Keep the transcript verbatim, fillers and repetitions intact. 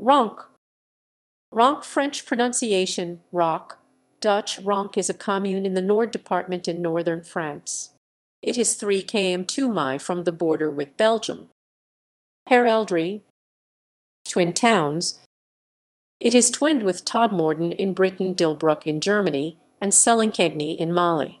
Roncq. Roncq, French pronunciation, rock, Dutch Roncq, is a commune in the Nord department in northern France. It is three kilometers to two miles from the border with Belgium. Heraldry. Twin towns. It is twinned with Todmorden in Britain, Dillbrook in Germany, and Sellinkegny in Mali.